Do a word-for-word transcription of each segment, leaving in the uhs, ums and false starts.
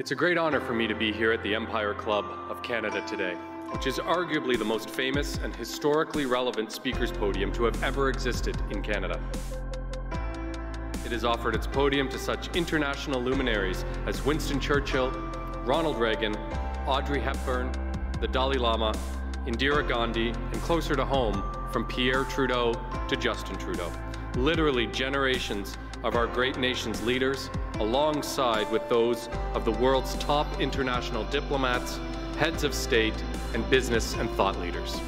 It's a great honor for me to be here at the Empire Club of Canada today, which is arguably the most famous and historically relevant speakers podium to have ever existed in Canada. It has offered its podium to such international luminaries as Winston Churchill, Ronald Reagan, Audrey Hepburn, the Dalai Lama, Indira Gandhi, and closer to home, from Pierre Trudeau to Justin Trudeau. Literally generations of our great nation's leaders, alongside with those of the world's top international diplomats, heads of state, and business and thought leaders.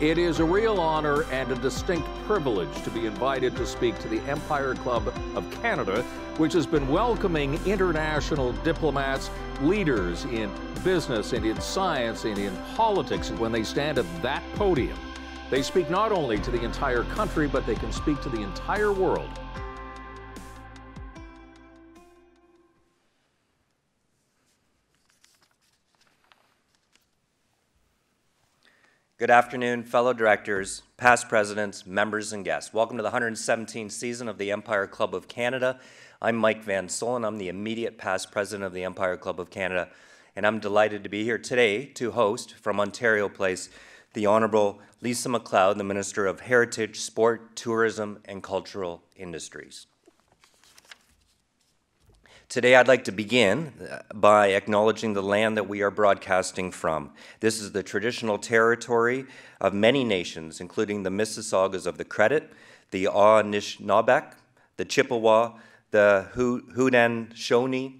It is a real honor and a distinct privilege to be invited to speak to the Empire Club of Canada, which has been welcoming international diplomats, leaders in business and in science and in politics. When they stand at that podium, they speak not only to the entire country, but they can speak to the entire world. Good afternoon, fellow directors, past presidents, members, and guests. Welcome to the one hundred seventeenth season of the Empire Club of Canada. I'm Mike Van Solen. I'm the immediate past president of the Empire Club of Canada, and I'm delighted to be here today to host from Ontario Place the Honourable Lisa MacLeod, the Minister of Heritage, Sport, Tourism, and Cultural Industries. Today, I'd like to begin by acknowledging the land that we are broadcasting from. This is the traditional territory of many nations, including the Mississaugas of the Credit, the Anishinabek, the Chippewa, the Haudenosaunee,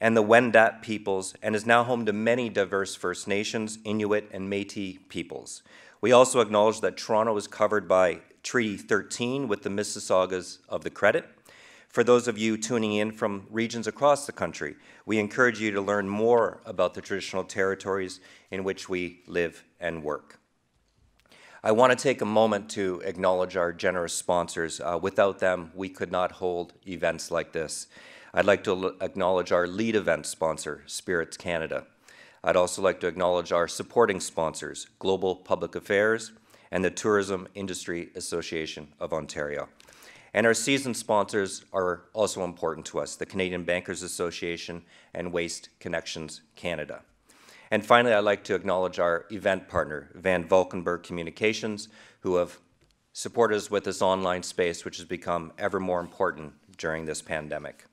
and the Wendat peoples, and is now home to many diverse First Nations, Inuit, and Métis peoples. We also acknowledge that Toronto is covered by Treaty thirteen with the Mississaugas of the Credit. For those of you tuning in from regions across the country, we encourage you to learn more about the traditional territories in which we live and work. I want to take a moment to acknowledge our generous sponsors. Uh, without them, we could not hold events like this. I'd like to acknowledge our lead event sponsor, Spirits Canada. I'd also like to acknowledge our supporting sponsors, Global Public Affairs and the Tourism Industry Association of Ontario. And our season sponsors are also important to us, the Canadian Bankers Association and Waste Connections Canada. And finally, I'd like to acknowledge our event partner, Van Valkenburg Communications, who have supported us with this online space, which has become ever more important during this pandemic.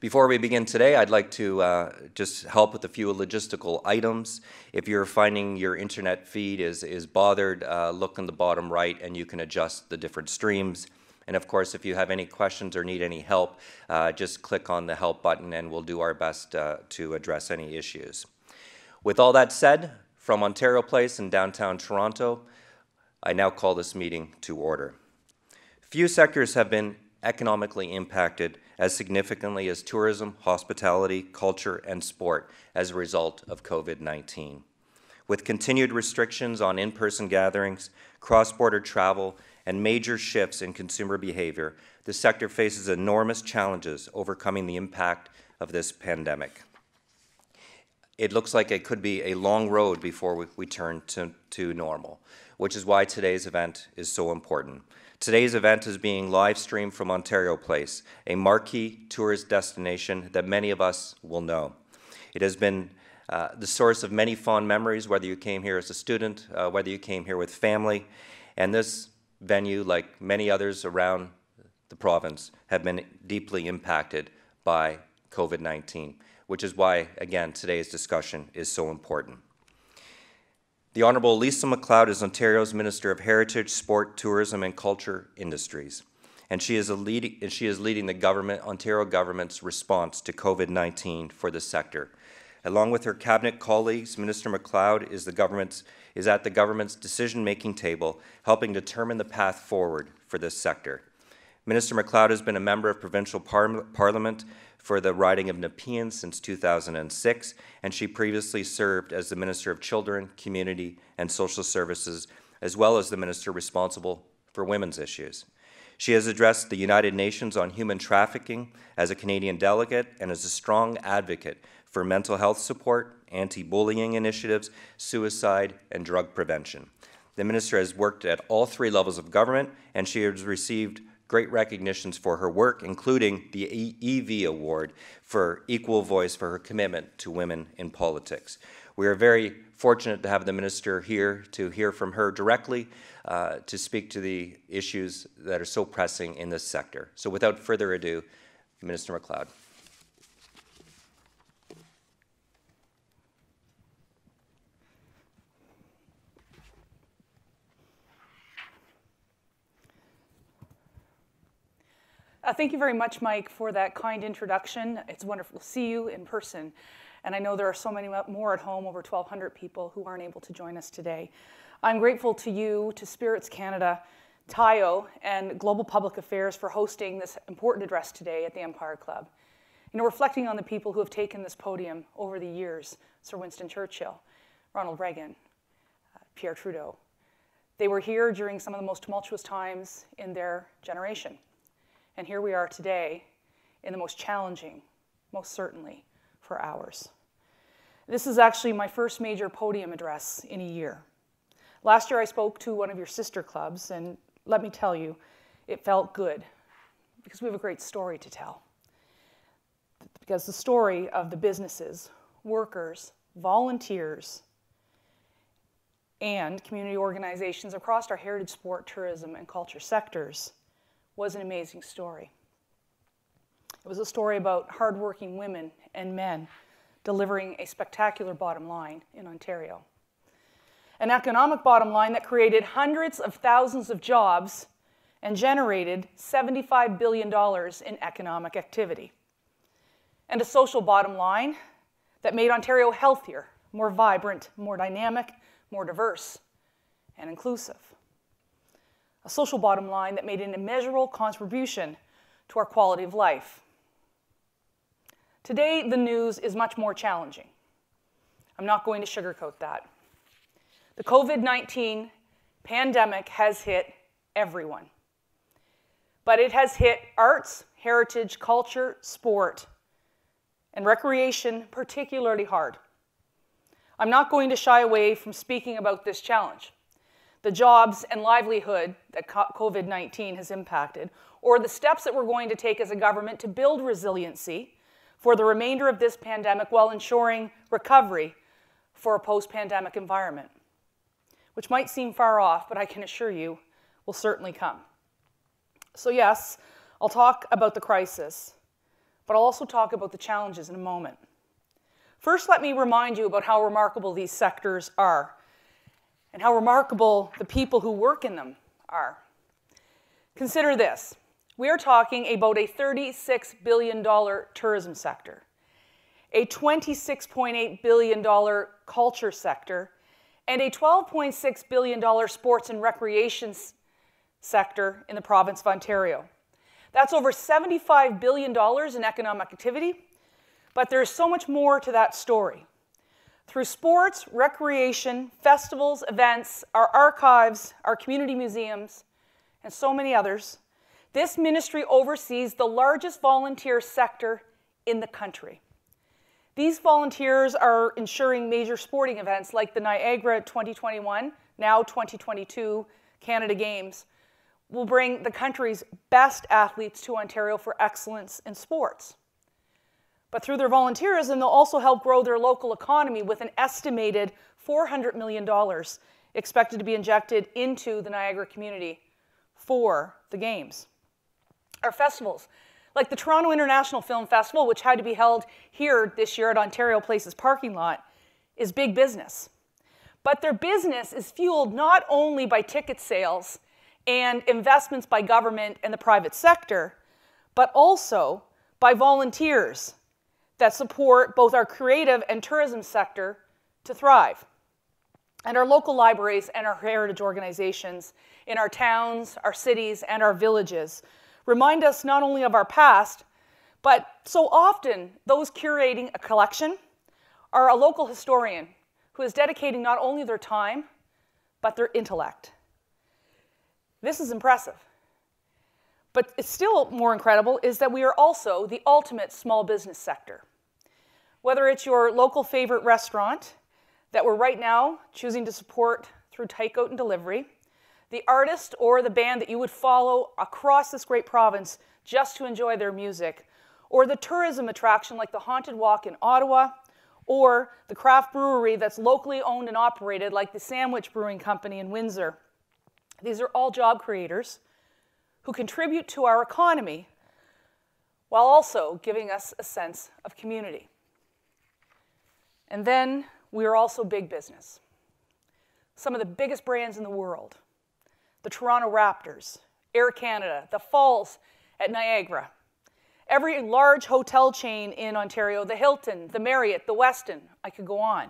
Before we begin today, I'd like to uh, just help with a few logistical items. If you're finding your internet feed is, is bothered, uh, look in the bottom right and you can adjust the different streams. And of course, if you have any questions or need any help, uh, just click on the help button and we'll do our best uh, to address any issues. With all that said, from Ontario Place in downtown Toronto, I now call this meeting to order. Few sectors have been economically impacted as significantly as tourism, hospitality, culture, and sport as a result of COVID nineteen. With continued restrictions on in-person gatherings, cross-border travel, and major shifts in consumer behavior, the sector faces enormous challenges overcoming the impact of this pandemic. It looks like it could be a long road before we, we turn to, to normal, which is why today's event is so important. Today's event is being live streamed from Ontario Place, a marquee tourist destination that many of us will know. It has been uh, the source of many fond memories, whether you came here as a student, uh, whether you came here with family, and this venue, like many others around the province, have been deeply impacted by COVID nineteen, which is why, again, today's discussion is so important. The Honourable Lisa MacLeod is Ontario's Minister of Heritage, Sport, Tourism and Culture Industries, and she is, a lead, she is leading the government, Ontario government's response to COVID nineteen for the sector. Along with her cabinet colleagues, Minister MacLeod is, the government's, is at the government's decision-making table, helping determine the path forward for this sector. Minister MacLeod has been a member of provincial par parliament for the riding of Nepean since two thousand six, and she previously served as the Minister of Children, Community, and Social Services, as well as the Minister responsible for women's issues. She has addressed the United Nations on human trafficking as a Canadian delegate and is a strong advocate for mental health support, anti-bullying initiatives, suicide, and drug prevention. The minister has worked at all three levels of government, and she has received great recognitions for her work, including the E V Award for Equal Voice for her commitment to women in politics. We are very fortunate to have the minister here, to hear from her directly, uh, to speak to the issues that are so pressing in this sector. So without further ado, Minister MacLeod. Uh, thank you very much, Mike, for that kind introduction. It's wonderful to see you in person. And I know there are so many more at home, over twelve hundred people who aren't able to join us today. I'm grateful to you, to Spirits Canada, T I O, and Global Public Affairs for hosting this important address today at the Empire Club. You know, reflecting on the people who have taken this podium over the years, Sir Winston Churchill, Ronald Reagan, uh, Pierre Trudeau. They were here during some of the most tumultuous times in their generation. And here we are today in the most challenging, most certainly, for ours. This is actually my first major podium address in a year. Last year I spoke to one of your sister clubs, and let me tell you, it felt good because we have a great story to tell. Because the story of the businesses, workers, volunteers, and community organizations across our heritage, sport, tourism, and culture sectors was an amazing story. It was a story about hardworking women and men delivering a spectacular bottom line in Ontario. An economic bottom line that created hundreds of thousands of jobs and generated seventy-five billion dollars in economic activity. And a social bottom line that made Ontario healthier, more vibrant, more dynamic, more diverse, and inclusive. A social bottom line that made an immeasurable contribution to our quality of life. Today, the news is much more challenging. I'm not going to sugarcoat that. The COVID nineteen pandemic has hit everyone. But it has hit arts, heritage, culture, sport, and recreation particularly hard. I'm not going to shy away from speaking about this challenge. The jobs and livelihood that COVID nineteen has impacted, or the steps that we're going to take as a government to build resiliency for the remainder of this pandemic while ensuring recovery for a post-pandemic environment, which might seem far off, but I can assure you will certainly come. So yes, I'll talk about the crisis, but I'll also talk about the challenges in a moment. First, let me remind you about how remarkable these sectors are, and how remarkable the people who work in them are. Consider this. We are talking about a thirty-six billion dollars tourism sector, a twenty-six point eight billion dollars culture sector, and a twelve point six billion dollars sports and recreation sector in the province of Ontario. That's over seventy-five billion dollars in economic activity, but there's so much more to that story. Through sports, recreation, festivals, events, our archives, our community museums, and so many others, this ministry oversees the largest volunteer sector in the country. These volunteers are ensuring major sporting events like the Niagara twenty twenty-one, now twenty twenty-two, Canada Games, will bring the country's best athletes to Ontario for excellence in sports. But through their volunteerism, they'll also help grow their local economy with an estimated four hundred million dollars expected to be injected into the Niagara community for the Games. Our festivals, like the Toronto International Film Festival, which had to be held here this year at Ontario Place's parking lot, is big business. But their business is fueled not only by ticket sales and investments by government and the private sector, but also by volunteers that support both our creative and tourism sector to thrive, and our local libraries and our heritage organizations in our towns, our cities, and our villages remind us not only of our past, but so often those curating a collection are a local historian who is dedicating not only their time, but their intellect. This is impressive. But it's still more incredible is that we are also the ultimate small business sector. Whether it's your local favorite restaurant that we're right now choosing to support through takeout and delivery. The artist or the band that you would follow across this great province just to enjoy their music, or the tourism attraction like the Haunted Walk in Ottawa, or the craft brewery that's locally owned and operated like the Sandwich Brewing Company in Windsor. These are all job creators who contribute to our economy while also giving us a sense of community. And then we are also big business. Some of the biggest brands in the world, the Toronto Raptors, Air Canada, the Falls at Niagara, every large hotel chain in Ontario, the Hilton, the Marriott, the Westin, I could go on,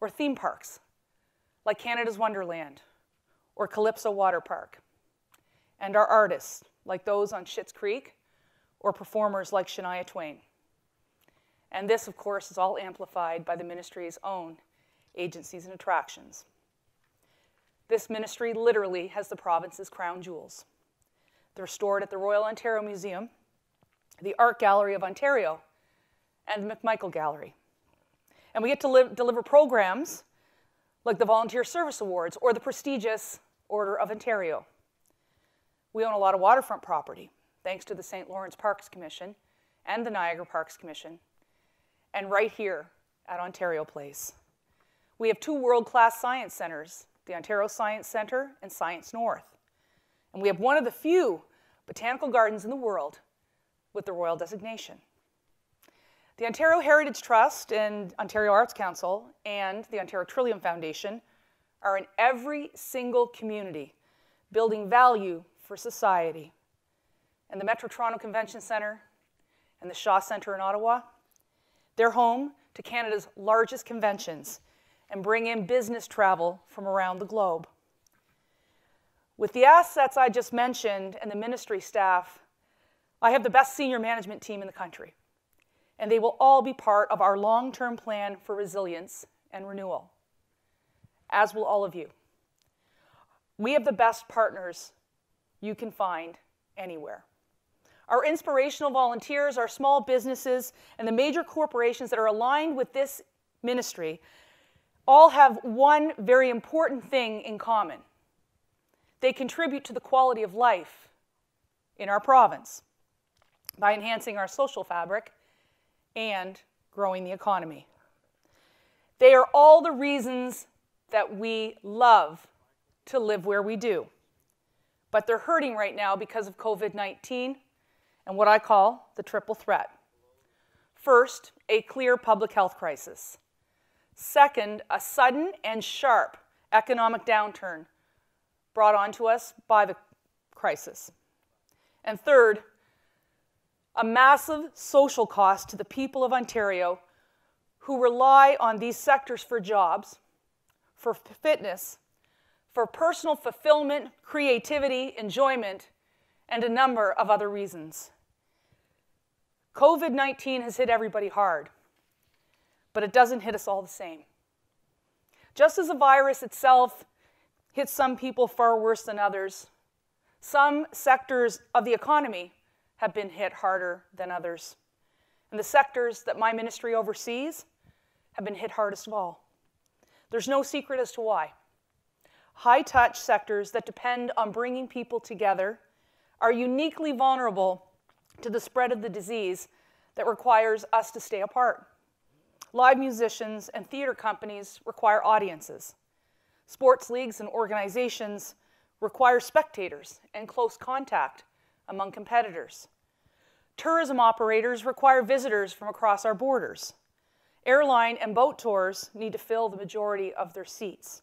or theme parks like Canada's Wonderland or Calypso Water Park, and our artists like those on Schitt's Creek or performers like Shania Twain. And this, of course, is all amplified by the ministry's own agencies and attractions. This ministry literally has the province's crown jewels. They're stored at the Royal Ontario Museum, the Art Gallery of Ontario, and the McMichael Gallery. And we get to live, deliver programs like the Volunteer Service Awards or the prestigious Order of Ontario. We own a lot of waterfront property, thanks to the Saint Lawrence Parks Commission and the Niagara Parks Commission, and right here at Ontario Place. We have two world-class science centers, the Ontario Science Centre and Science North. And we have one of the few botanical gardens in the world with the royal designation. The Ontario Heritage Trust and Ontario Arts Council and the Ontario Trillium Foundation are in every single community, building value for society. And the Metro Toronto Convention Centre and the Shaw Centre in Ottawa, they're home to Canada's largest conventions and bring in business travel from around the globe. With the assets I just mentioned and the ministry staff, I have the best senior management team in the country, and they will all be part of our long-term plan for resilience and renewal, as will all of you. We have the best partners you can find anywhere. Our inspirational volunteers, our small businesses, and the major corporations that are aligned with this ministry all have one very important thing in common. They contribute to the quality of life in our province by enhancing our social fabric and growing the economy. They are all the reasons that we love to live where we do. But they're hurting right now because of COVID nineteen and what I call the triple threat. First, a clear public health crisis. Second, a sudden and sharp economic downturn brought onto us by the crisis. And third, a massive social cost to the people of Ontario who rely on these sectors for jobs, for fitness, for personal fulfillment, creativity, enjoyment, and a number of other reasons. COVID nineteen has hit everybody hard, but it doesn't hit us all the same. Just as the virus itself hits some people far worse than others, some sectors of the economy have been hit harder than others. And the sectors that my ministry oversees have been hit hardest of all. There's no secret as to why. High-touch sectors that depend on bringing people together are uniquely vulnerable to the spread of the disease that requires us to stay apart. Live musicians and theater companies require audiences. Sports leagues and organizations require spectators and close contact among competitors. Tourism operators require visitors from across our borders. Airline and boat tours need to fill the majority of their seats.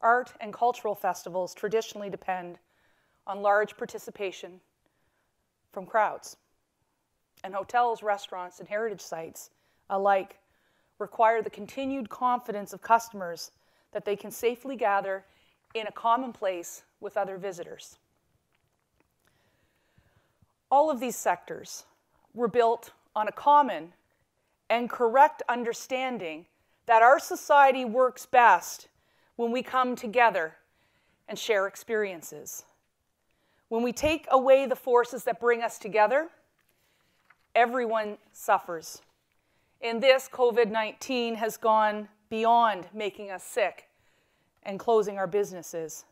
Art and cultural festivals traditionally depend on large participation from crowds. And hotels, restaurants, and heritage sites alike require the continued confidence of customers that they can safely gather in a common place with other visitors. All of these sectors were built on a common and correct understanding that our society works best when we come together and share experiences. When we take away the forces that bring us together, everyone suffers. In this, COVID nineteen has gone beyond making us sick and closing our businesses.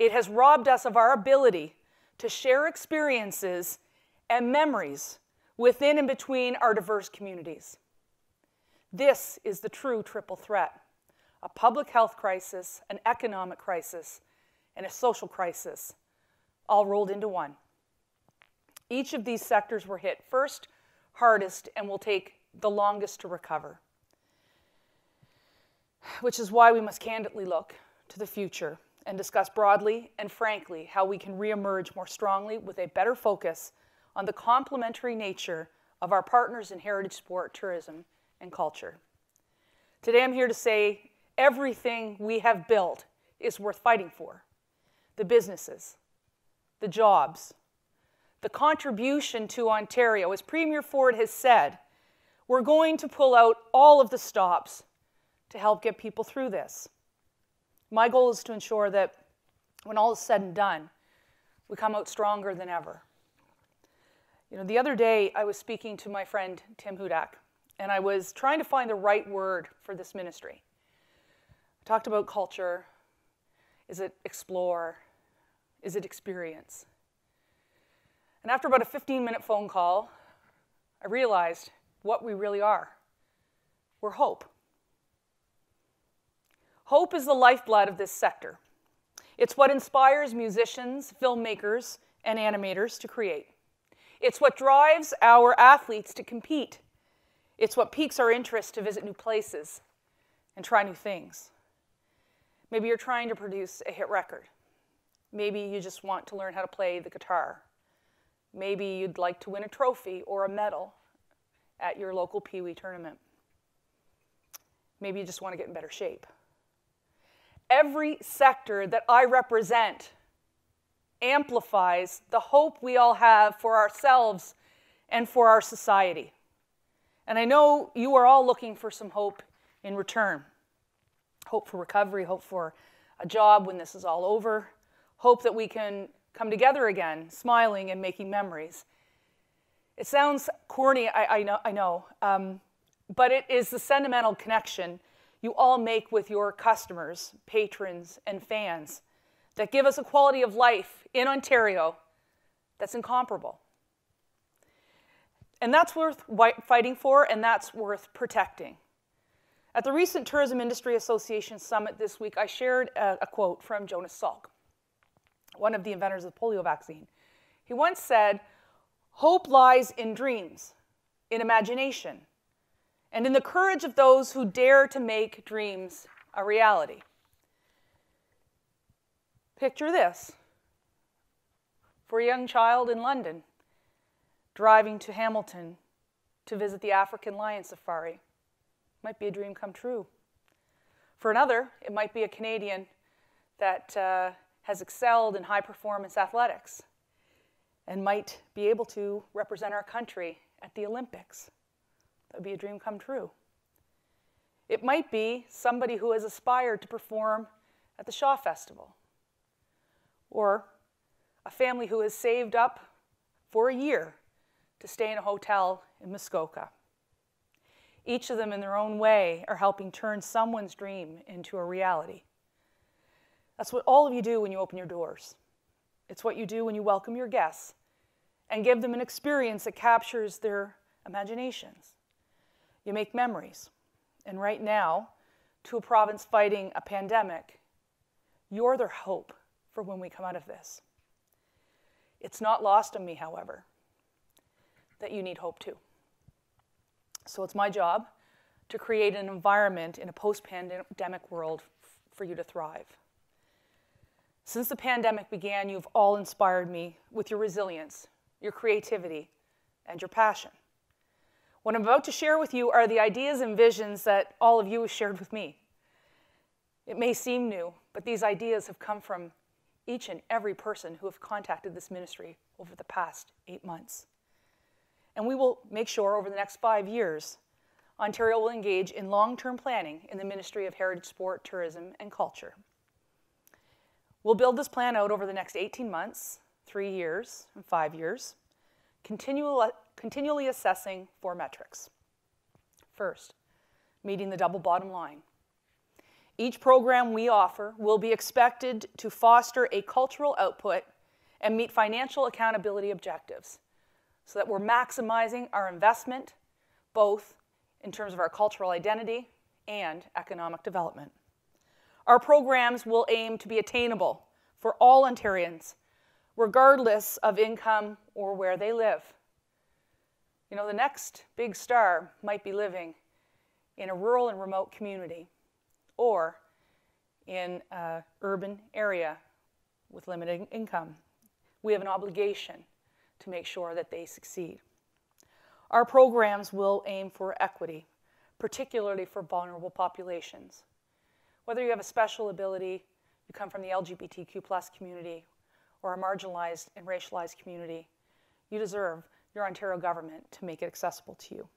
It has robbed us of our ability to share experiences and memories within and between our diverse communities. This is the true triple threat: a public health crisis, an economic crisis, and a social crisis, all rolled into one. Each of these sectors were hit first, hardest, and will take the longest to recover, which is why we must candidly look to the future and discuss broadly and frankly how we can reemerge more strongly with a better focus on the complementary nature of our partners in heritage, sport, tourism, and culture. Today I'm here to say everything we have built is worth fighting for. The businesses, the jobs, the contribution to Ontario. As Premier Ford has said, we're going to pull out all of the stops to help get people through this. My goal is to ensure that when all is said and done, we come out stronger than ever. You know, the other day I was speaking to my friend Tim Hudak, and I was trying to find the right word for this ministry. I talked about culture. Is it explore? Is it experience? And after about a fifteen minute phone call, I realized what we really are. We're hope. Hope is the lifeblood of this sector. It's what inspires musicians, filmmakers, and animators to create. It's what drives our athletes to compete. It's what piques our interest to visit new places and try new things. Maybe you're trying to produce a hit record. Maybe you just want to learn how to play the guitar. Maybe you'd like to win a trophy or a medal at your local Pee Wee tournament. Maybe you just want to get in better shape. Every sector that I represent amplifies the hope we all have for ourselves and for our society. And I know you are all looking for some hope in return. Hope for recovery, hope for a job when this is all over, hope that we can come together again, smiling and making memories. It sounds corny, I, I know, I know um, but it is the sentimental connection you all make with your customers, patrons, and fans that give us a quality of life in Ontario that's incomparable. And that's worth fighting for, and that's worth protecting. At the recent Tourism Industry Association Summit this week, I shared a, a quote from Jonas Salk, one of the inventors of the polio vaccine. He once said, "Hope lies in dreams, in imagination, and in the courage of those who dare to make dreams a reality." Picture this for a young child in London, driving to Hamilton to visit the African lion safari. Might be a dream come true. For another, it might be a Canadian that uh, has excelled in high performance athletics and might be able to represent our country at the Olympics. That would be a dream come true. It might be somebody who has aspired to perform at the Shaw Festival, or a family who has saved up for a year to stay in a hotel in Muskoka. Each of them in their own way are helping turn someone's dream into a reality. That's what all of you do when you open your doors. It's what you do when you welcome your guests and give them an experience that captures their imaginations. You make memories. And right now, to a province fighting a pandemic, you're their hope for when we come out of this. It's not lost on me, however, that you need hope too. So it's my job to create an environment in a post-pandemic world for you to thrive. Since the pandemic began, you've all inspired me with your resilience, your creativity, and your passion. What I'm about to share with you are the ideas and visions that all of you have shared with me. It may seem new, but these ideas have come from each and every person who have contacted this ministry over the past eight months. And we will make sure over the next five years, Ontario will engage in long-term planning in the Ministry of Heritage, Sport, Tourism, and Culture. We'll build this plan out over the next eighteen months, three years, and five years, continual continually assessing four metrics. First, meeting the double bottom line. Each program we offer will be expected to foster a cultural output and meet financial accountability objectives so that we're maximizing our investment, both in terms of our cultural identity and economic development. Our programs will aim to be attainable for all Ontarians, regardless of income or where they live. You know, the next big star might be living in a rural and remote community or in an urban area with limited income. We have an obligation to make sure that they succeed. Our programs will aim for equity, particularly for vulnerable populations. Whether you have a special ability, you come from the L G B T Q plus community, or a marginalized and racialized community, you deserve your Ontario government to make it accessible to you.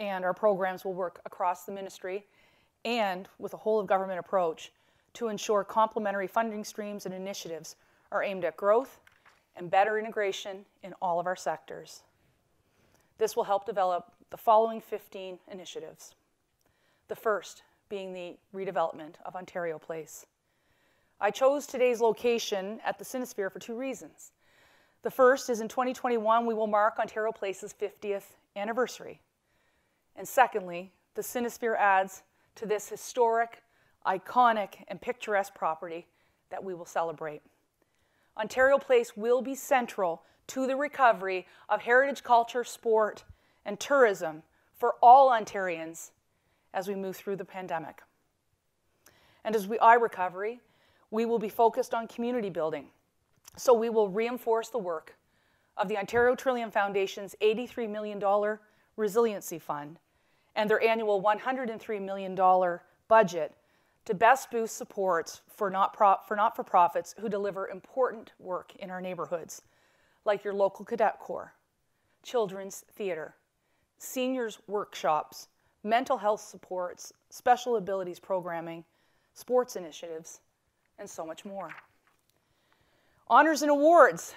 And our programs will work across the ministry and with a whole of government approach to ensure complementary funding streams and initiatives are aimed at growth and better integration in all of our sectors. This will help develop the following fifteen initiatives. The first being the redevelopment of Ontario Place. I chose today's location at the Cinesphere for two reasons. The first is in twenty twenty-one, we will mark Ontario Place's fiftieth anniversary. And secondly, the Cinesphere adds to this historic, iconic, and picturesque property that we will celebrate. Ontario Place will be central to the recovery of heritage, culture, sport, and tourism for all Ontarians as we move through the pandemic. And as we eye recovery, we will be focused on community building. So we will reinforce the work of the Ontario Trillium Foundation's eighty-three million dollar Resiliency Fund and their annual one hundred three million dollar budget to best boost supports for not-for-profits who deliver important work in our neighborhoods, like your local cadet corps, children's theater, seniors workshops, mental health supports, special abilities programming, sports initiatives, and so much more. Honors and awards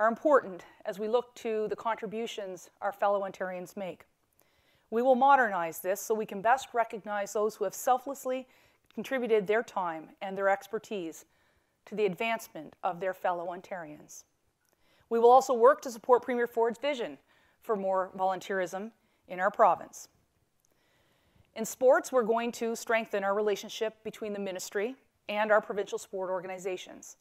are important as we look to the contributions our fellow Ontarians make. We will modernize this so we can best recognize those who have selflessly contributed their time and their expertise to the advancement of their fellow Ontarians. We will also work to support Premier Ford's vision for more volunteerism in our province. In sports, we're going to strengthen our relationship between the ministry and our provincial sport organizations.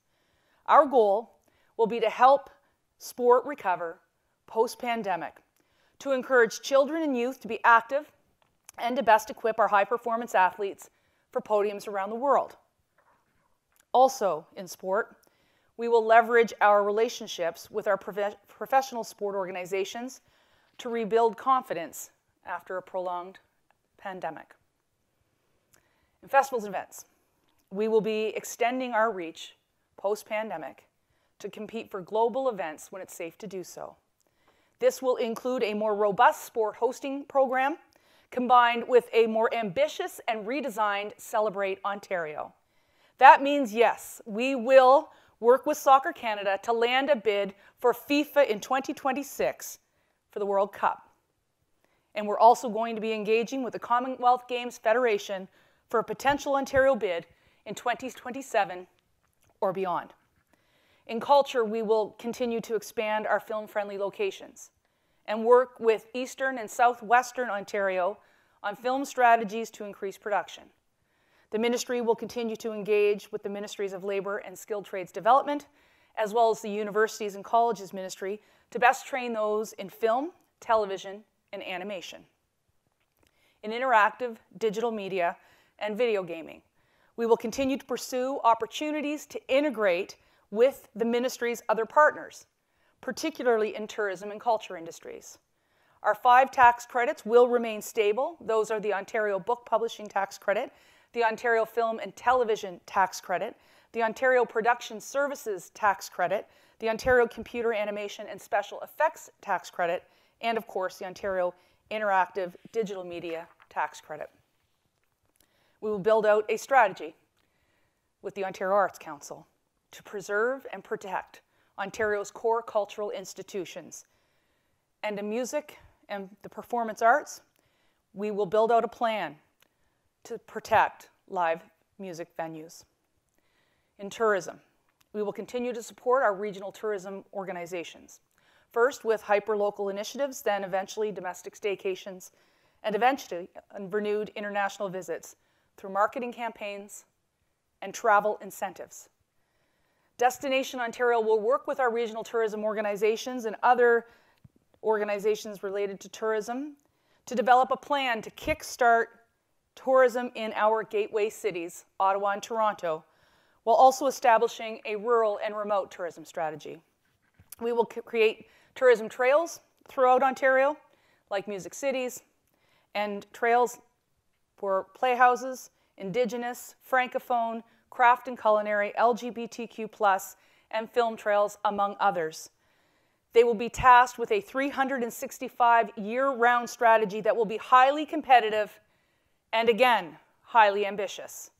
Our goal will be to help sport recover post-pandemic, to encourage children and youth to be active and to best equip our high-performance athletes for podiums around the world. Also in sport, we will leverage our relationships with our prof- professional sport organizations to rebuild confidence after a prolonged pandemic. In festivals and events, we will be extending our reach post-pandemic to compete for global events when it's safe to do so. This will include a more robust sport hosting program combined with a more ambitious and redesigned Celebrate Ontario. That means, yes, we will work with Soccer Canada to land a bid for FIFA in twenty twenty-six for the World Cup. And we're also going to be engaging with the Commonwealth Games Federation for a potential Ontario bid in twenty twenty-seven or beyond. In culture, we will continue to expand our film-friendly locations and work with Eastern and Southwestern Ontario on film strategies to increase production. The ministry will continue to engage with the Ministries of Labour and Skilled Trades Development, as well as the Universities and Colleges Ministry, to best train those in film, television, and animation. In interactive digital media and video gaming, we will continue to pursue opportunities to integrate with the ministry's other partners, particularly in tourism and culture industries. Our five tax credits will remain stable. Those are the Ontario Book Publishing Tax Credit, the Ontario Film and Television Tax Credit, the Ontario Production Services Tax Credit, the Ontario Computer Animation and Special Effects Tax Credit, and of course, the Ontario Interactive Digital Media Tax Credit. We will build out a strategy with the Ontario Arts Council to preserve and protect Ontario's core cultural institutions. And in music and the performance arts, we will build out a plan to protect live music venues. In tourism, we will continue to support our regional tourism organizations, first with hyperlocal initiatives, then eventually domestic staycations, and eventually renewed international visits through marketing campaigns and travel incentives. Destination Ontario will work with our regional tourism organizations and other organizations related to tourism to develop a plan to kickstart tourism in our gateway cities, Ottawa and Toronto, while also establishing a rural and remote tourism strategy. We will create tourism trails throughout Ontario, like Music Cities, and trails for playhouses, Indigenous, Francophone, craft and culinary, L G B T Q plus, and film trails, among others. They will be tasked with a three hundred sixty-five year-round strategy that will be highly competitive and, again, highly ambitious.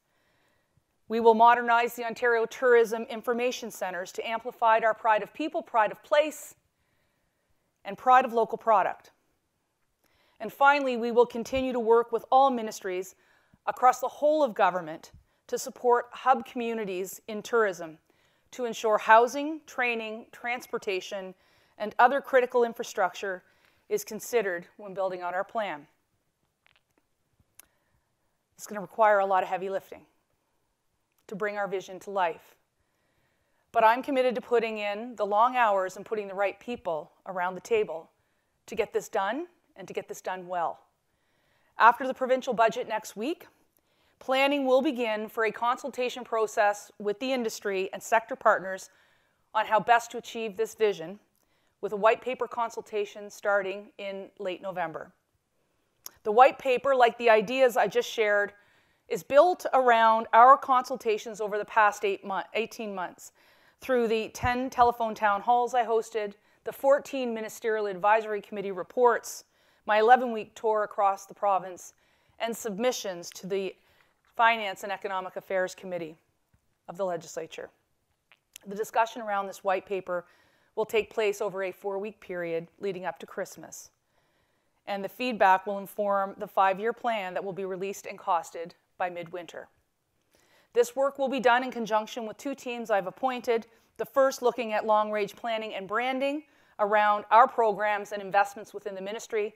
We will modernize the Ontario Tourism Information Centres to amplify our pride of people, pride of place, and pride of local product. And finally, we will continue to work with all ministries across the whole of government to support hub communities in tourism to ensure housing, training, transportation, and other critical infrastructure is considered when building out our plan. It's going to require a lot of heavy lifting to bring our vision to life. But I'm committed to putting in the long hours and putting the right people around the table to get this done and to get this done well. After the provincial budget next week, planning will begin for a consultation process with the industry and sector partners on how best to achieve this vision, with a white paper consultation starting in late November. The white paper, like the ideas I just shared, is built around our consultations over the past eight month, eighteen months through the ten telephone town halls I hosted, the fourteen ministerial advisory committee reports, my eleven week tour across the province, and submissions to the Finance and Economic Affairs Committee of the Legislature. The discussion around this white paper will take place over a four week period leading up to Christmas, and the feedback will inform the five year plan that will be released and costed by midwinter. This work will be done in conjunction with two teams I've appointed, the first looking at long-range planning and branding around our programs and investments within the ministry.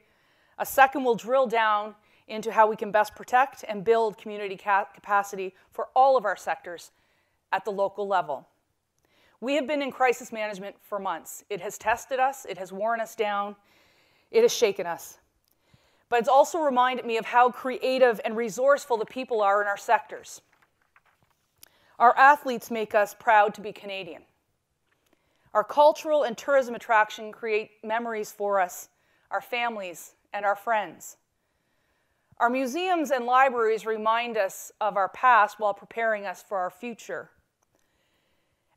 A second will drill down into how we can best protect and build community cap capacity for all of our sectors at the local level. We have been in crisis management for months. It has tested us, it has worn us down, it has shaken us. But it's also reminded me of how creative and resourceful the people are in our sectors. Our athletes make us proud to be Canadian. Our cultural and tourism attraction create memories for us, our families, and our friends. Our museums and libraries remind us of our past while preparing us for our future.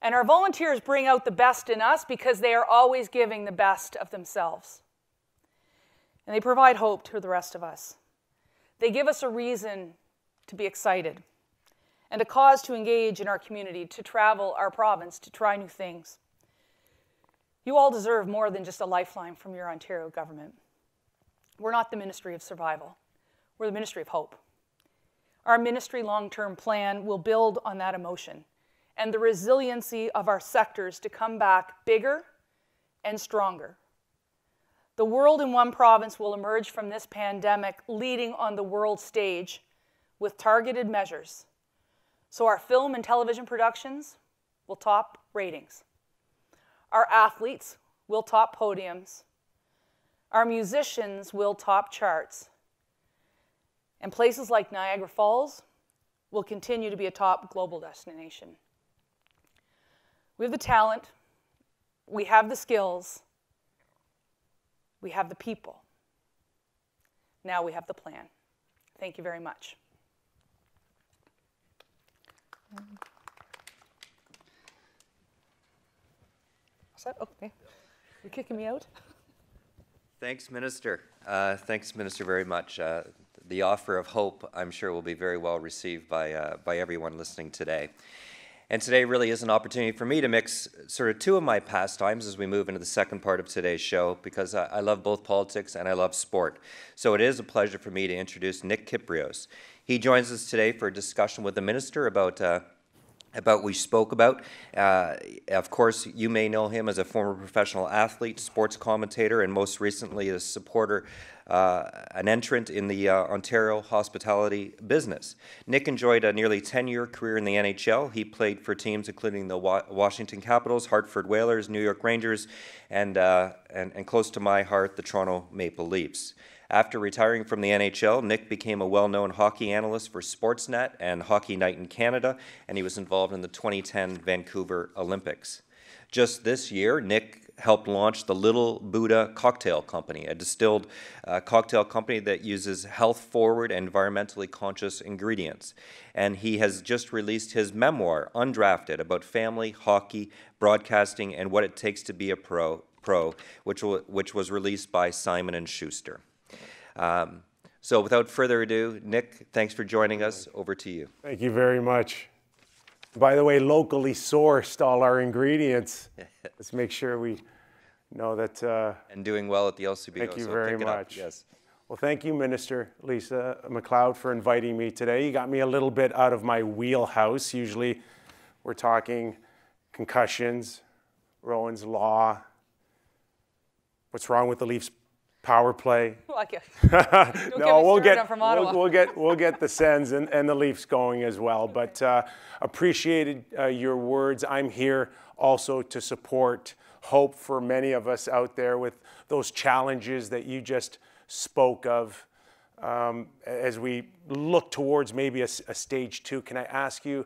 And our volunteers bring out the best in us because they are always giving the best of themselves. And they provide hope to the rest of us. They give us a reason to be excited and a cause to engage in our community, to travel our province, to try new things. You all deserve more than just a lifeline from your Ontario government. We're not the Ministry of Survival. We're the Ministry of Hope. Our ministry long-term plan will build on that emotion and the resiliency of our sectors to come back bigger and stronger. The world in one province will emerge from this pandemic leading on the world stage with targeted measures. So our film and television productions will top ratings. Our athletes will top podiums. Our musicians will top charts. And places like Niagara Falls will continue to be a top global destination. We have the talent, we have the skills, we have the people. Now we have the plan. Thank you very much. What's that? Okay. You're kicking me out? Thanks, Minister. Uh, thanks, Minister, very much. Uh, The offer of hope, I'm sure, will be very well received by, uh, by everyone listening today. And today really is an opportunity for me to mix sort of two of my pastimes as we move into the second part of today's show, because I, I love both politics and I love sport. So it is a pleasure for me to introduce Nick Kyprios. He joins us today for a discussion with the minister about uh, about we spoke about. Uh, of course, you may know him as a former professional athlete, sports commentator, and most recently a supporter, uh, an entrant in the uh, Ontario hospitality business. Nick enjoyed a nearly ten-year career in the N H L. He played for teams including the Wa Washington Capitals, Hartford Whalers, New York Rangers, and, uh, and, and close to my heart, the Toronto Maple Leafs. After retiring from the N H L, Nick became a well-known hockey analyst for Sportsnet and Hockey Night in Canada, and he was involved in the twenty ten Vancouver Olympics. Just this year, Nick helped launch the Little Buddha Cocktail Company, a distilled uh, cocktail company that uses health-forward and environmentally conscious ingredients. And he has just released his memoir, Undrafted, about family, hockey, broadcasting, and what it takes to be a pro, pro which, will, which was released by Simon and Schuster. Um, so without further ado, Nick, thanks for joining us. Over to you. Thank you very much. By the way, locally sourced all our ingredients. Let's make sure we know that. Uh, and doing well at the L C B O. Thank you so very much. Yes. Well, thank you, Minister Lisa MacLeod, for inviting me today. You got me a little bit out of my wheelhouse. Usually we're talking concussions, Rowan's Law, what's wrong with the Leafs power play. Well, no, we'll get, we'll, we'll get we'll get the Sens and, and the Leafs going as well. But uh, appreciated uh, your words. I'm here also to support hope for many of us out there with those challenges that you just spoke of. Um, as we look towards maybe a, a stage two, can I ask you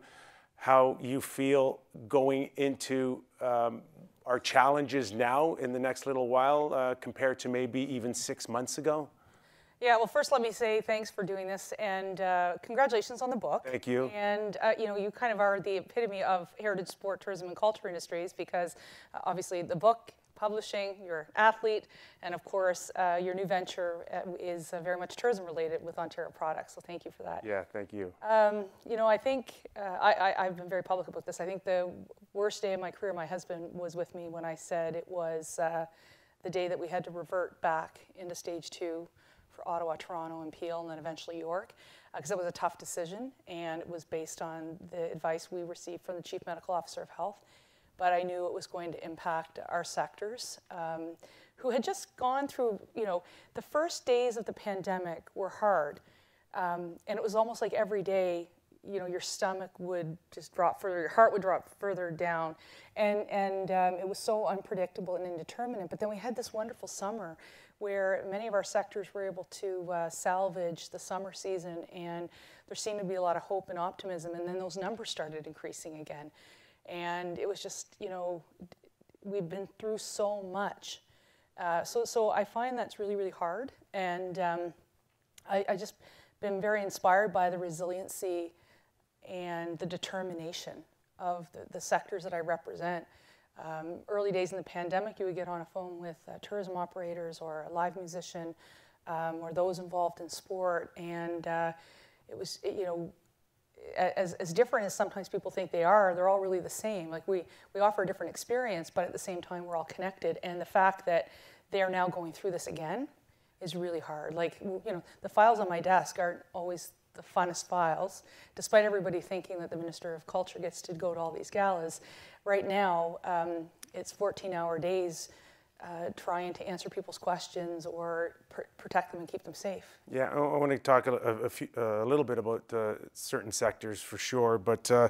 how you feel going into um, our challenges now in the next little while uh, compared to maybe even six months ago? Yeah, well, first let me say thanks for doing this and uh, congratulations on the book. Thank you. And uh, you know, you kind of are the epitome of heritage sport, tourism, and culture industries, because uh, obviously the book, publishing, your athlete, and of course uh, your new venture is uh, very much tourism related with Ontario products, so thank you for that. Yeah, thank you. Um, you know, I think, uh, I, I, I've been very public about this. I think the worst day of my career, my husband was with me when I said it was uh, the day that we had to revert back into stage two for Ottawa, Toronto, and Peel, and then eventually York, because uh, it was a tough decision, and it was based on the advice we received from the Chief Medical Officer of Health. But I knew it was going to impact our sectors, um, who had just gone through, you know, the first days of the pandemic were hard. Um, and it was almost like every day, you know, your stomach would just drop further, your heart would drop further down. And, and um, it was so unpredictable and indeterminate. But then we had this wonderful summer where many of our sectors were able to uh, salvage the summer season. And there seemed to be a lot of hope and optimism. And then those numbers started increasing again. And it was just, you know, we've been through so much. Uh, so, so I find that's really, really hard. And um, I, I just been very inspired by the resiliency and the determination of the, the sectors that I represent. Um, early days in the pandemic, you would get on a phone with uh, tourism operators or a live musician um, or those involved in sport. And uh, it was, it, you know, As, as different as sometimes people think they are, they're all really the same. Like we, we offer a different experience, but at the same time, we're all connected. And the fact that they are now going through this again is really hard. Like, you know, the files on my desk aren't always the funnest files, despite everybody thinking that the Minister of Culture gets to go to all these galas. Right now, um, it's fourteen-hour days uh, trying to answer people's questions or protect them and keep them safe. Yeah, I, I want to talk a, a, few, uh, a little bit about uh, certain sectors for sure, but uh,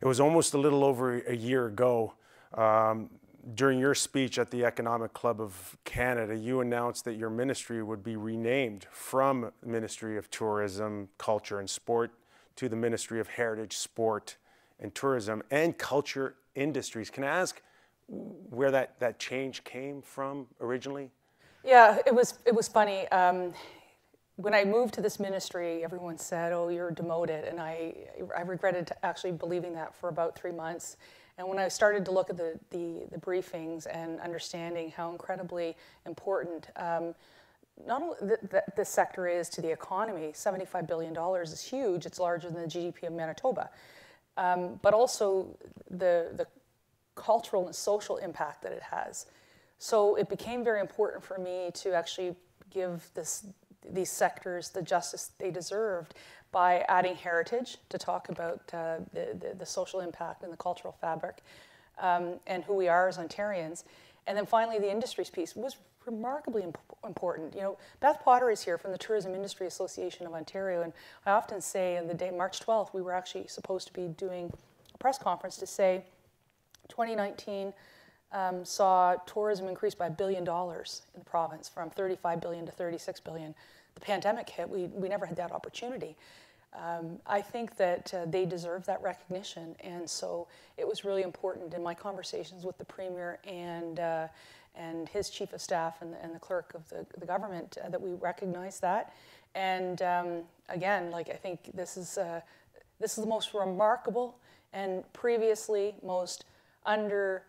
it was almost a little over a year ago. Um, during your speech at the Economic Club of Canada, you announced that your ministry would be renamed from Ministry of Tourism, Culture and Sport to the Ministry of Heritage, Sport and Tourism and Culture Industries. Can I ask where that, that change came from originally? Yeah, it was, it was funny. Um, when I moved to this ministry, everyone said, oh, you're demoted. And I, I regretted actually believing that for about three months. And when I started to look at the, the, the briefings and understanding how incredibly important um, not only th th this sector is to the economy, seventy-five billion dollars is huge. It's larger than the G D P of Manitoba. um, but also the, the cultural and social impact that it has. So it became very important for me to actually give this, these sectors the justice they deserved by adding heritage to talk about uh, the, the, the social impact and the cultural fabric um, and who we are as Ontarians. And then finally, the industries piece was remarkably imp important. You know, Beth Potter is here from the Tourism Industry Association of Ontario, and I often say on the day, March twelfth, we were actually supposed to be doing a press conference to say twenty nineteen um, saw tourism increase by a billion dollars in the province, from thirty-five billion to thirty-six billion. The pandemic hit, we, we never had that opportunity. Um, I think that uh, they deserve that recognition, and so it was really important in my conversations with the Premier and uh, and his Chief of Staff and, and the Clerk of the, the government uh, that we recognize that. And um, again, like I think this is uh, this is the most remarkable and previously most understated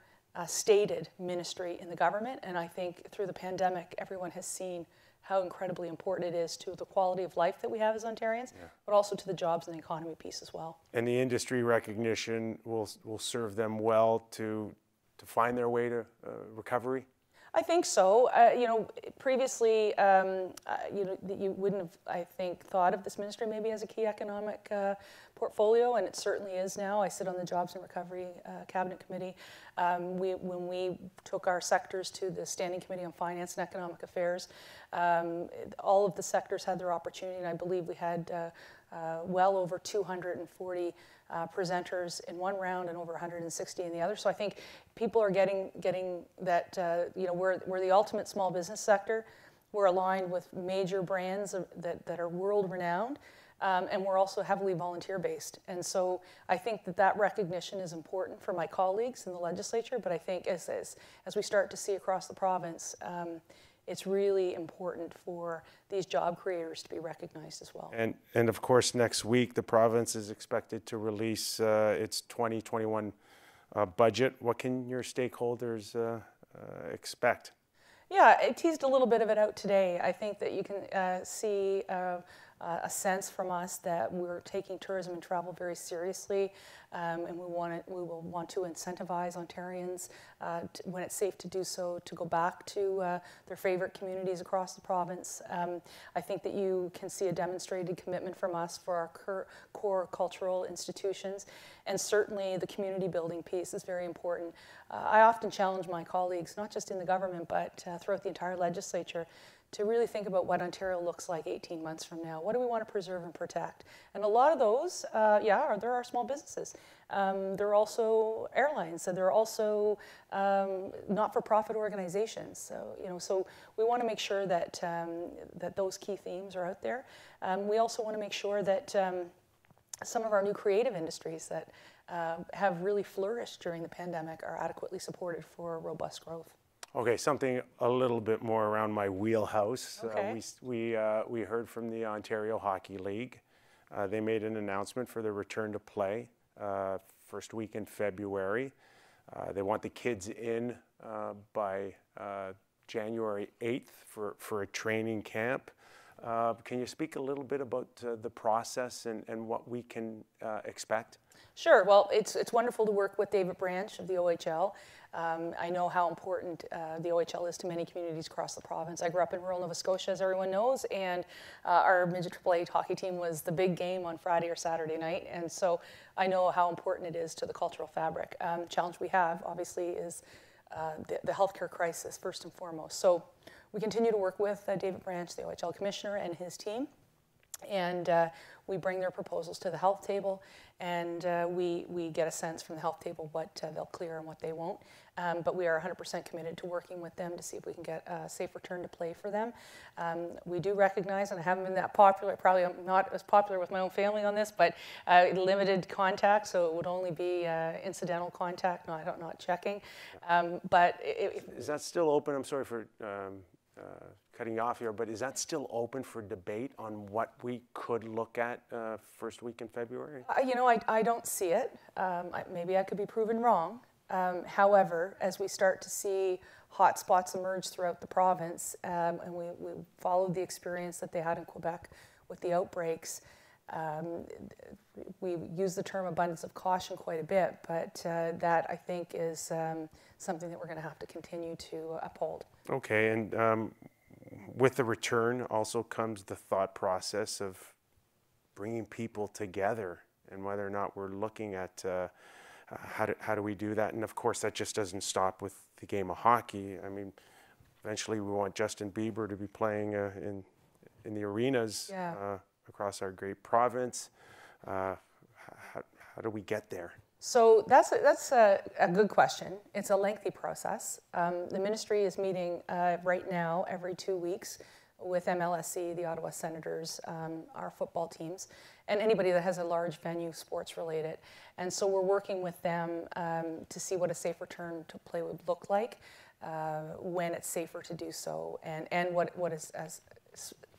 uh, ministry in the government, and I think through the pandemic, everyone has seen how incredibly important it is to the quality of life that we have as Ontarians, yeah. but also to the jobs and the economy piece as well. And the industry recognition will, will serve them well to, to find their way to uh, recovery? I think so. Uh, you know, previously, um, uh, you know, you wouldn't have, I think, thought of this ministry maybe as a key economic uh, portfolio, and it certainly is now. I sit on the Jobs and Recovery uh, Cabinet Committee. Um, we, when we took our sectors to the Standing Committee on Finance and Economic Affairs, um, all of the sectors had their opportunity, and I believe we had uh, uh, well over two hundred forty Uh, presenters in one round and over one hundred sixty in the other. So I think people are getting getting that uh, you know we're we're the ultimate small business sector. We're aligned with major brands of, that that are world renowned, um, and we're also heavily volunteer based. And so I think that that recognition is important for my colleagues in the legislature. But I think as as, as we start to see across the province. Um, It's really important for these job creators to be recognized as well. And, and of course, next week, the province is expected to release uh, its twenty twenty-one uh, budget. What can your stakeholders uh, uh, expect? Yeah, I teased a little bit of it out today. I think that you can uh, see uh, a sense from us that we're taking tourism and travel very seriously, um, and we want to, we will want to incentivize Ontarians uh, to, when it's safe to do so, to go back to uh, their favorite communities across the province. Um, I think that you can see a demonstrated commitment from us for our core cultural institutions, and certainly the community building piece is very important. Uh, I often challenge my colleagues, not just in the government, but uh, throughout the entire legislature, to really think about what Ontario looks like eighteen months from now. What do we want to preserve and protect? And a lot of those, uh, yeah, are, there are small businesses. Um, there are also airlines, and there are also um, not-for-profit organizations. So you know, so we want to make sure that um, that those key themes are out there. Um, we also want to make sure that um, some of our new creative industries that uh, have really flourished during the pandemic are adequately supported for robust growth. Okay, something a little bit more around my wheelhouse. Okay. Uh, we we, uh, we heard from the Ontario Hockey League. Uh, they made an announcement for their return to play uh, first week in February. Uh, they want the kids in uh, by uh, January eighth for, for a training camp. Uh, can you speak a little bit about uh, the process and, and what we can uh, expect? Sure. Well, it's, it's wonderful to work with David Branch of the O H L. Um, I know how important uh, the O H L is to many communities across the province. I grew up in rural Nova Scotia, as everyone knows, and uh, our midget triple A hockey team was the big game on Friday or Saturday night, and so I know how important it is to the cultural fabric. Um, the challenge we have, obviously, is uh, the, the healthcare crisis, first and foremost. So we continue to work with uh, David Branch, the O H L commissioner, and his team. And uh, we bring their proposals to the health table, and uh, we, we get a sense from the health table what uh, they'll clear and what they won't. Um, but we are one hundred percent committed to working with them to see if we can get a safe return to play for them. Um, we do recognize, and I haven't been that popular, probably I'm not as popular with my own family on this, but uh, limited contact, so it would only be uh, incidental contact, not, not checking. Um, but it, Is that still open? I'm sorry for... Um Uh, cutting you off here, but is that still open for debate on what we could look at uh, first week in February? Uh, you know, I, I don't see it. Um, I, maybe I could be proven wrong. Um, however, as we start to see hot spots emerge throughout the province, um, and we, we followed the experience that they had in Quebec with the outbreaks, Um, we use the term abundance of caution quite a bit, but uh, that, I think, is um, something that we're going to have to continue to uphold. Okay, and um, with the return also comes the thought process of bringing people together and whether or not we're looking at uh, how, do, how do we do that. And of course, that just doesn't stop with the game of hockey. I mean, eventually we want Justin Bieber to be playing uh, in, in the arenas. Yeah. Uh, across our great province. Uh, how, how do we get there? So that's a, that's a, a good question. It's a lengthy process. Um, the ministry is meeting uh, right now every two weeks with M L S C, the Ottawa Senators, um, our football teams, and anybody that has a large venue sports related. And so we're working with them um, to see what a safe return to play would look like, uh, when it's safer to do so, and, and what, what is as,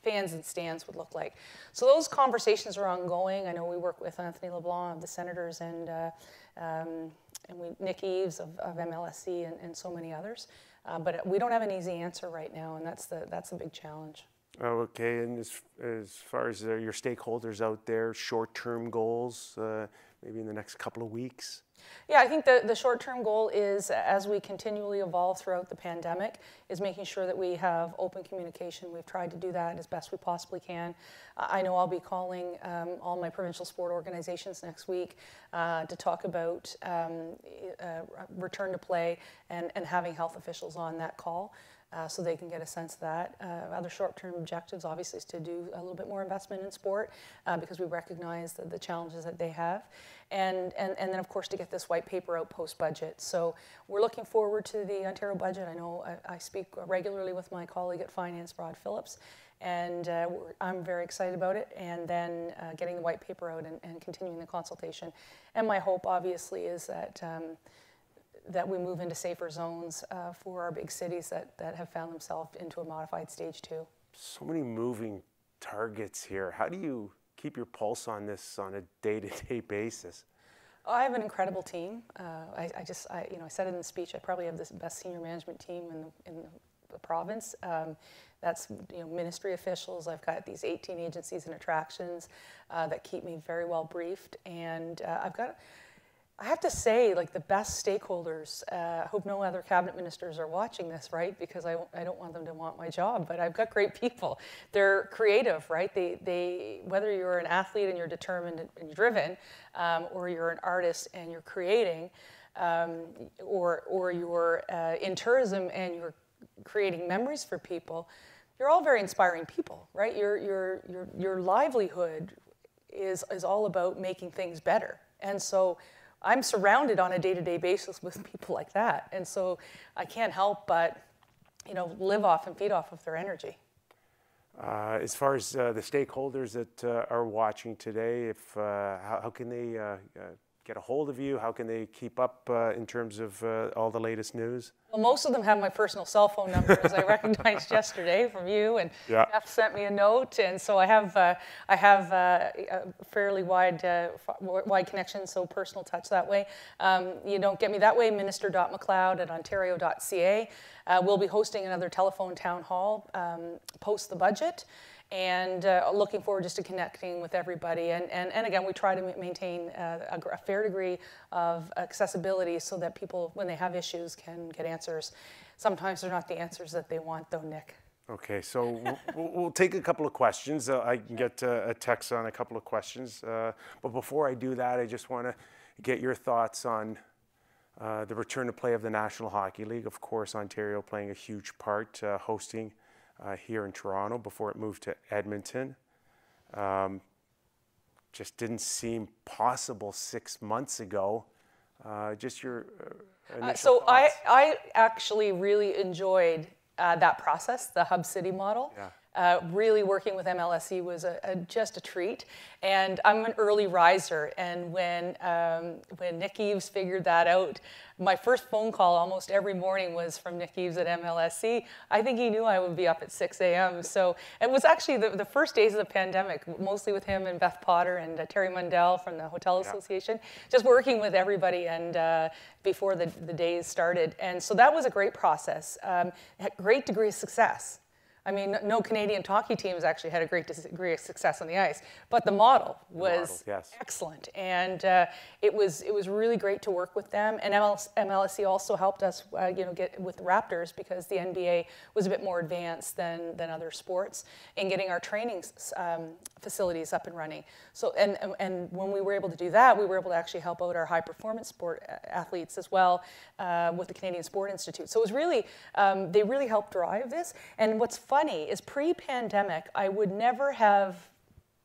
fans and stands would look like. So those conversations are ongoing. I know we work with Anthony LeBlanc of the Senators and uh, um, and we, Nick Eaves of, of M L S C and, and so many others. Uh, but we don't have an easy answer right now, and that's the that's a big challenge. Oh, okay. And as as far as uh, your stakeholders out there, short-term goals, uh, maybe in the next couple of weeks. Yeah, I think the, the short-term goal is, as we continually evolve throughout the pandemic, is making sure that we have open communication. We've tried to do that as best we possibly can. Uh, I know I'll be calling um, all my provincial sport organizations next week uh, to talk about um, uh, return to play and, and having health officials on that call. Uh, so they can get a sense of that. Uh, other short-term objectives, obviously, is to do a little bit more investment in sport uh, because we recognize the, the challenges that they have. And, and, and then, of course, to get this white paper out post-budget. So we're looking forward to the Ontario budget. I know I, I speak regularly with my colleague at Finance, Rod Phillips, and uh, I'm very excited about it. And then uh, getting the white paper out and, and continuing the consultation. And my hope, obviously, is that um, that we move into safer zones uh, for our big cities that, that have found themselves into a modified stage two. So many moving targets here. How do you keep your pulse on this on a day-to-day basis? Oh, I have an incredible team. Uh, I, I just, I, you know, I said it in the speech, I probably have the best senior management team in the, in the, the province. Um, that's, you know, ministry officials. I've got these eighteen agencies and attractions uh, that keep me very well briefed. And uh, I've got, I have to say, like, the best stakeholders, uh, I hope no other cabinet ministers are watching this, right? Because I, I don't want them to want my job, but I've got great people. They're creative, right? They, they, whether you're an athlete and you're determined and you're driven, um, or you're an artist and you're creating, um, or, or you're uh, in tourism and you're creating memories for people, you're all very inspiring people, right? Your, your, your, your livelihood is, is all about making things better. And so I'm surrounded on a day-to-day basis with people like that. And so I can't help but, you know, live off and feed off of their energy. Uh, as far as uh, the stakeholders that uh, are watching today, if, uh, how, how can they uh, uh, get a hold of you? How can they keep up uh, in terms of uh, all the latest news? Well, most of them have my personal cell phone number, as I recognized yesterday from you, and yeah. Jeff sent me a note, and so I have uh, I have uh, a fairly wide uh, wide connection, so personal touch that way. Um, you don't get me that way. Minister dot macleod at ontario dot c a. Uh, we'll be hosting another telephone town hall um, post the budget, and uh, looking forward just to connecting with everybody. And and, and again, we try to maintain uh, a, a fair degree of accessibility so that people, when they have issues, can get answers. Sometimes they're not the answers that they want, though, Nick. Okay, so we'll, we'll take a couple of questions. Uh, I can get uh, a text on a couple of questions. Uh, but before I do that, I just want to get your thoughts on uh, the return to play of the National Hockey League. Of course, Ontario playing a huge part, uh, hosting uh, here in Toronto before it moved to Edmonton. Um, just didn't seem possible six months ago. Uh, just your uh, initial uh, so thoughts. I, I actually really enjoyed uh, that process, the hub city model. Yeah. Uh, really working with M L S C was a, a, just a treat. And I'm an early riser. And when, um, when Nick Eaves figured that out, my first phone call almost every morning was from Nick Eaves at M L S C. I think he knew I would be up at six a m So it was actually the, the first days of the pandemic, mostly with him and Beth Potter and uh, Terry Mundell from the Hotel yeah. Association, just working with everybody and uh, before the, the days started. And so that was a great process, um, had a great degree of success. I mean, no Canadian hockey teams actually had a great degree of success on the ice, but the model was the model, yes. excellent, and uh, it was it was really great to work with them. And M L S E also helped us, uh, you know, get with the Raptors because the N B A was a bit more advanced than than other sports in getting our training um, facilities up and running. So, and and when we were able to do that, we were able to actually help out our high performance sport athletes as well uh, with the Canadian Sport Institute. So it was really um, they really helped drive this. And what's fun Funny is pre-pandemic, I would never have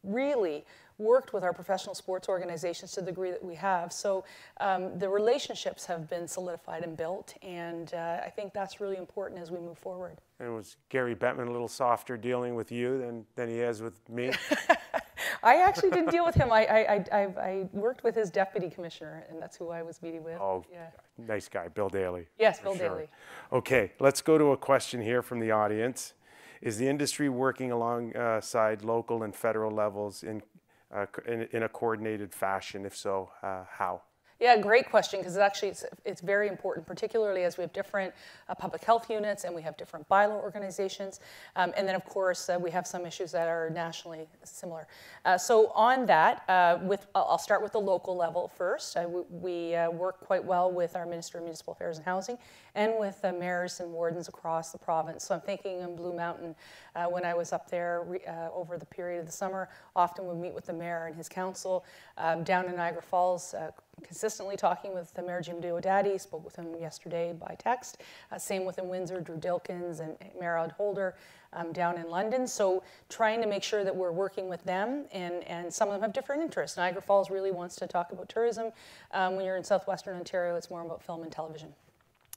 really worked with our professional sports organizations to the degree that we have. So um, the relationships have been solidified and built, and uh, I think that's really important as we move forward. And was Gary Bettman a little softer dealing with you than, than he is with me? I actually didn't deal with him. I, I, I, I worked with his deputy commissioner, and that's who I was meeting with. Oh, yeah. Nice guy, Bill Daley. Yes, Bill sure. Daley. Okay, let's go to a question here from the audience. Is the industry working alongside uh, local and federal levels in, uh, in, in a coordinated fashion? If so, uh, how? Yeah, great question, because actually it's, it's very important, particularly as we have different uh, public health units and we have different bylaw organizations. Um, and then, of course, uh, we have some issues that are nationally similar. Uh, so on that, uh, with I'll start with the local level first. Uh, we we uh, work quite well with our Minister of Municipal Affairs and Housing and with uh, mayors and wardens across the province. So I'm thinking in Blue Mountain, uh, when I was up there re, uh, over the period of the summer, often would meet with the mayor and his council. Um, down in Niagara Falls, uh, consistently talking with the Mayor Jim Diodati, spoke with him yesterday by text. Uh, same within Windsor, Drew Dilkins and Mayor Od Holder um, down in London. So trying to make sure that we're working with them, and, and some of them have different interests. Niagara Falls really wants to talk about tourism. Um, when you're in southwestern Ontario, it's more about film and television.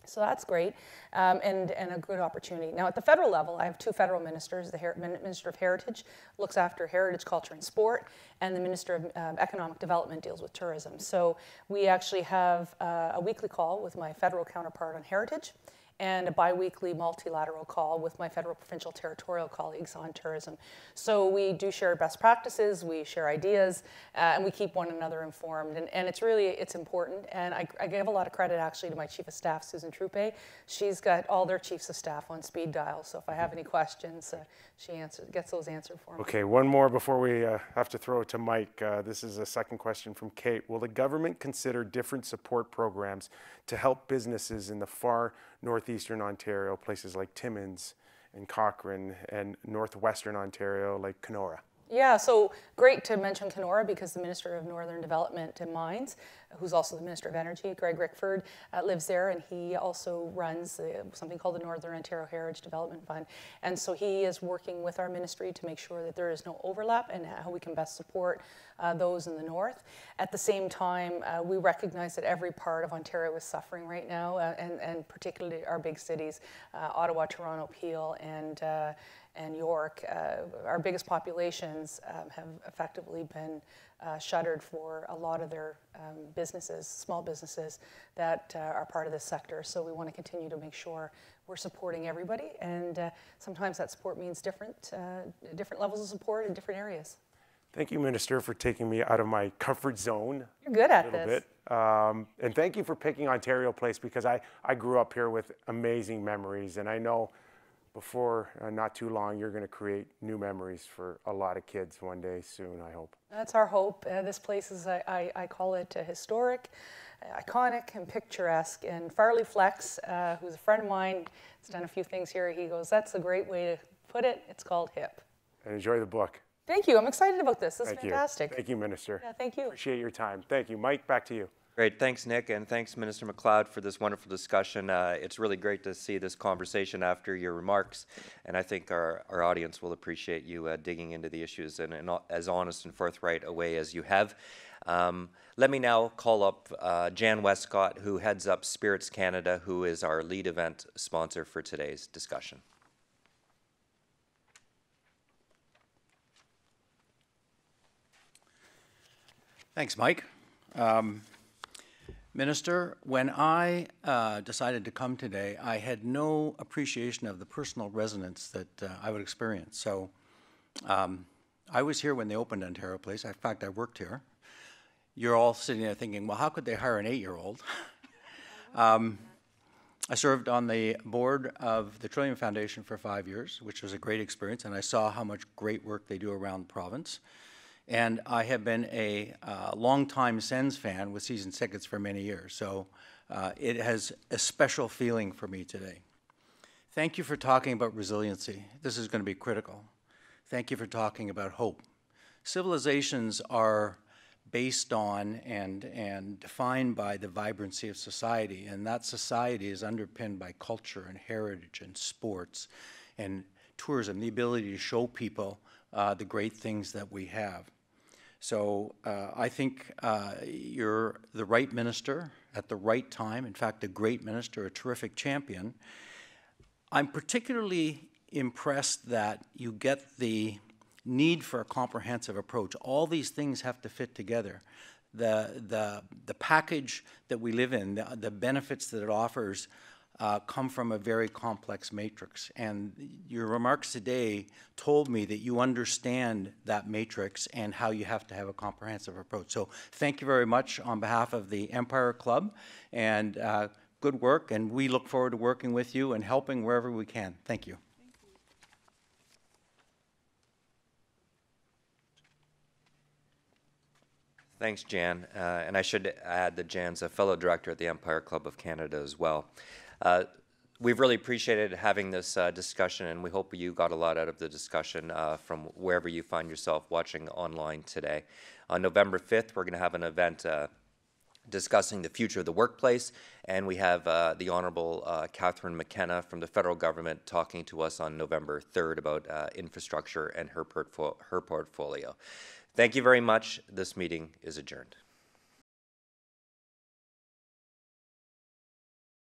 So that's great, um, and, and a good opportunity. Now, at the federal level, I have two federal ministers. The Her Minister of Heritage looks after heritage, culture, and sport, and the Minister of um, Economic Development deals with tourism. So we actually have uh, a weekly call with my federal counterpart on heritage, and a biweekly multilateral call with my federal, provincial, territorial colleagues on tourism. So we do share best practices, we share ideas, uh, and we keep one another informed. And, and it's really, it's important. And I, I give a lot of credit actually to my chief of staff, Susan Trupe. She's got all their chiefs of staff on speed dial. So if I have any questions, uh, she answers, gets those answered for me. Okay, one more before we uh, have to throw it to Mike. Uh, this is a second question from Kate. Will the government consider different support programs to help businesses in the far northeastern Ontario, places like Timmins and Cochrane, and northwestern Ontario like Kenora? Yeah, so great to mention Kenora because the Minister of Northern Development and Mines, who's also the Minister of Energy, Greg Rickford, uh, lives there, and he also runs uh, something called the Northern Ontario Heritage Development Fund. And so he is working with our ministry to make sure that there is no overlap and how we can best support uh, those in the north. At the same time, uh, we recognize that every part of Ontario is suffering right now, uh, and, and particularly our big cities, uh, Ottawa, Toronto, Peel, and uh, and York, uh, our biggest populations um, have effectively been uh, shuttered for a lot of their um, businesses, small businesses that uh, are part of this sector. So we want to continue to make sure we're supporting everybody, and uh, sometimes that support means different, uh, different levels of support in different areas. Thank you, Minister, for taking me out of my comfort zone. You're good at this. A little bit. Um, and thank you for picking Ontario Place, because I, I grew up here with amazing memories, and I know before uh, not too long, you're going to create new memories for a lot of kids one day soon, I hope. That's our hope. Uh, this place is, I, I, I call it uh, historic, uh, iconic, and picturesque. And Farley Flex, uh, who's a friend of mine, has done a few things here. He goes, that's a great way to put it. It's called hip. And enjoy the book. Thank you. I'm excited about this. This is fantastic. You. Thank you, Minister. Yeah, thank you. Appreciate your time. Thank you. Mike, back to you. Great. Thanks, Nick, and thanks, Minister MacLeod, for this wonderful discussion. Uh, it's really great to see this conversation after your remarks, and I think our, our audience will appreciate you uh, digging into the issues in, in as honest and forthright a way as you have. Um, let me now call up uh, Jan Westcott, who heads up Spirits Canada, who is our lead event sponsor for today's discussion. Thanks, Mike. Um, Minister, when I uh, decided to come today, I had no appreciation of the personal resonance that uh, I would experience. So um, I was here when they opened Ontario Place. In fact, I worked here. You're all sitting there thinking, well, how could they hire an eight-year-old? um, I served on the board of the Trillium Foundation for five years, which was a great experience, and I saw how much great work they do around the province. And I have been a uh, longtime Sens fan with season tickets for many years, so uh, it has a special feeling for me today. Thank you for talking about resiliency. This is going to be critical. Thank you for talking about hope. Civilizations are based on and, and defined by the vibrancy of society, and that society is underpinned by culture and heritage and sports and tourism, the ability to show people Uh, the great things that we have. So uh, I think uh, you're the right minister at the right time, in fact, a great minister, a terrific champion. I'm particularly impressed that you get the need for a comprehensive approach. All these things have to fit together. The, the, the package that we live in, the, the benefits that it offers, Uh, come from a very complex matrix. And your remarks today told me that you understand that matrix and how you have to have a comprehensive approach. So thank you very much on behalf of the Empire Club, and uh, good work, and we look forward to working with you and helping wherever we can. Thank you. Thank you. Thanks, Jan. Uh, and I should add that Jan's a fellow director at the Empire Club of Canada as well. Uh, we've really appreciated having this uh, discussion, and we hope you got a lot out of the discussion uh, from wherever you find yourself watching online today. On November fifth, we're going to have an event uh, discussing the future of the workplace, and we have uh, the Honourable uh, Catherine McKenna from the federal government talking to us on November third about uh, infrastructure and her, portfo her portfolio. Thank you very much. This meeting is adjourned.